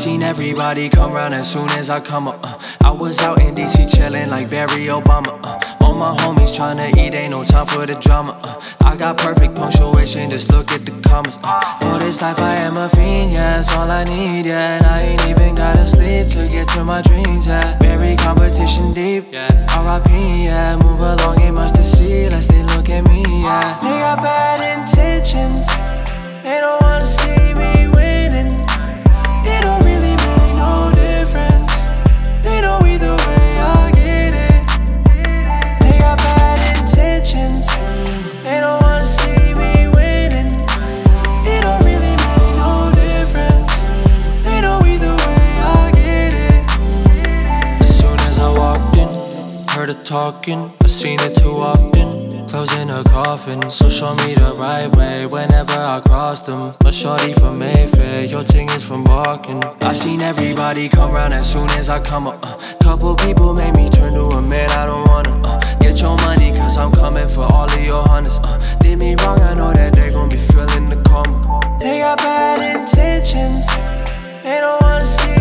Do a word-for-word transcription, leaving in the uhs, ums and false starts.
seen everybody come round as soon as I come up. uh, I was out in D C chillin' like Barry Obama. uh, All my homies tryna eat, ain't no time for the drama. uh, I got perfect punctuation, just look at the commas. uh, For this life I am a fiend, yeah, it's all I need, yeah. And I ain't even gotta sleep to get to my dreams, yeah. Very competition deep, R I P, yeah. Move along, ain't much to see, unless they look at me, yeah. They got bad intentions, they don't wanna see me winning. It don't really make no difference, they know either way I get it. They got bad intentions, they don't wanna see me winning. It don't really make no difference, they know either way I get it. As soon as I walked in, heard her talking, I seen it too often. Clothes in her coffin, so show me the right way whenever I cross them. But shorty from Mayfair, your ting is from Barking. I've seen everybody come round as soon as I come up. uh, Couple people made me turn to a man I don't wanna. uh, Get your money cause I'm coming for all of your hundreds. uh, Did me wrong, I know that they gon' be feeling the karma. They got bad intentions, they don't wanna see